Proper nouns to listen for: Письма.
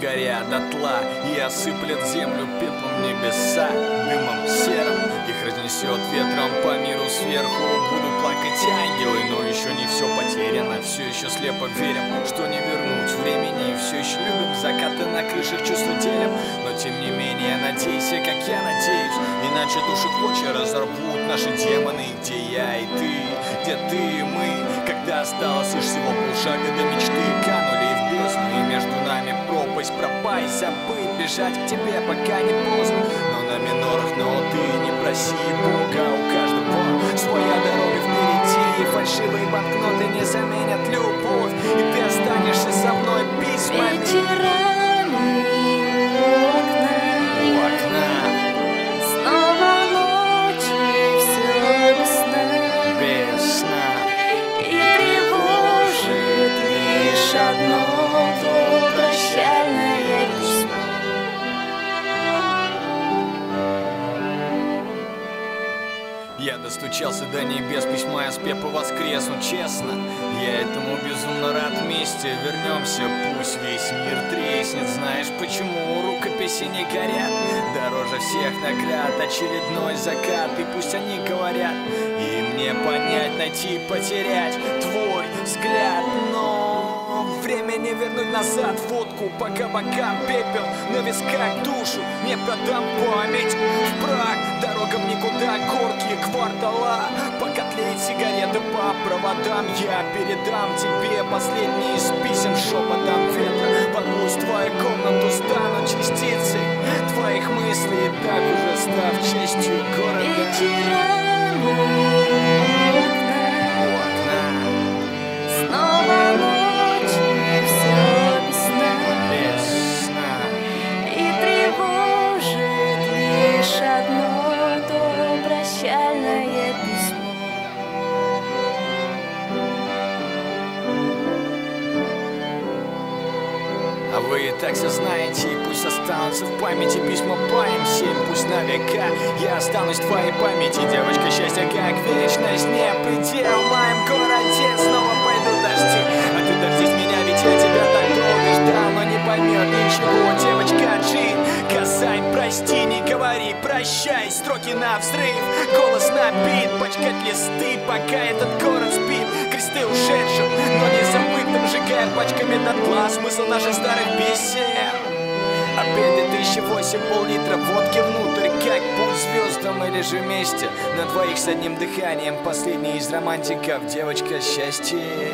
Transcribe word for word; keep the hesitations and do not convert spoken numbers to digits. сгоря дотла и осыплет землю пеплом небеса, дымом серым. Их разнесет ветром по миру сверху. Будут плакать ангелы, но еще не все потеряно. Все еще слепо верим, что не вернуть времени. Все еще любим закаты на крышах, чувства делим. Но тем не менее, надейся, как я надеюсь. Иначе души в клочья разорвут наши демоны. Где я и ты, где ты и мы? Когда осталось лишь всего полшага до мечты, канули и в бездну, и между нами пропасть. Пропасть, забыть, бежать к тебе, пока не поздно. Но на минорах, но ты не проси Бога. У каждого своя дорога впереди, и фальшивые банкноты не заменят любовь. И ты останешься со мной письмами. Вечерами у окна, у окна. Снова ночи, все без сна, без сна. И тревожит лишь одно то прощальное письмо. Я достучался до небес, письма я с пепла воскресну, честно. Я этому безумно рад, вместе вернемся, пусть весь мир треснет. Знаешь, почему рукописи не горят? Дороже всех наград очередной закат. И пусть они говорят, и мне понять, найти, потерять твой взгляд. Но время не вернуть назад водку, пока бокам пепел на висках. Душу не продам, память в прах. Дорогам никуда, горки квартала. Пока тлеет сигарета по проводам, я передам тебе последний из писем шепотом ветра. Подгусь твою комнату, стану частицей твоих мыслей, и так уже став частью города. Вечерами у окна, у окна. Снова ночи, все без сна, без сна. И тревожит лишь одно то прощальное письмо. А вы и так все знаете, и пусть останутся в памяти письма по эм семь, пусть на века я останусь в твоей памяти. Девочка, счастье как вечность, не предел. В моем городе снова пойдут дожди, а ты дождись меня, ведь я тебя так долго ждал. Но не поймет ничего, девочка, джи Казань, прости, не говори, прощай. Строки на взрыв, голос набит, пачкать листы, пока этот город спит. Кресты ушедшим, но не забытым, сжигая пачками дотла смысл наших старых песен. Опять две тысячи восемь, пол-литра водки внутрь, как путь звездам или же вместе. На двоих с одним дыханием, последний из романтиков, девочка, счастье.